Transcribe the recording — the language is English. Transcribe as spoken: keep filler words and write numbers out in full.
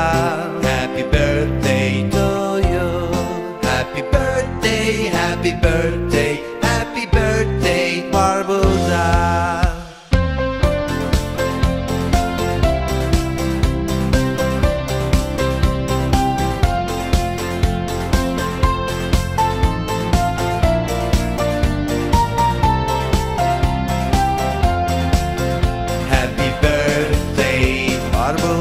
child. Happy birthday to you. Happy birthday, happy birthday.